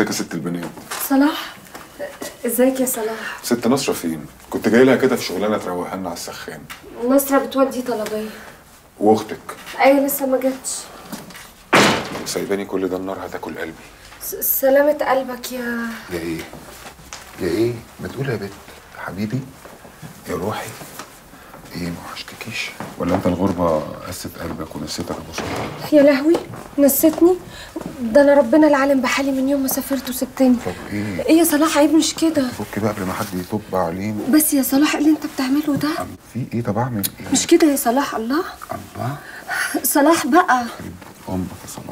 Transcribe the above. ازيك يا ست البنات؟ صلاح. ازيك يا صلاح؟ ست نصرة فين؟ كنت جاي لها كده في شغلانة تروقها لنا على السخان. نصرة بتودي طلبية. واختك؟ ايوه لسه ما جاتش. سايباني كل ده النار هتاكل قلبي. سلامة قلبك يا ايه؟ يا ايه؟ ما تقول يا بت حبيبي يا روحي. ايه ما وحشتكيش؟ ولا انت الغربة قست قلبك ونسيتك يا بصراحة؟ يا لهوي نسيتني؟ ده انا ربنا العالم بحالي من يوم ما سافرت وسبتني. طب ايه؟ ايه يا صلاح عيب مش كده؟ فك بقى قبل ما حد يطب عليه. بس يا صلاح اللي انت بتعمله ده في ايه؟ طب اعمل ايه؟ مش كده يا صلاح. الله الله صلاح بقى. امك يا صلاح.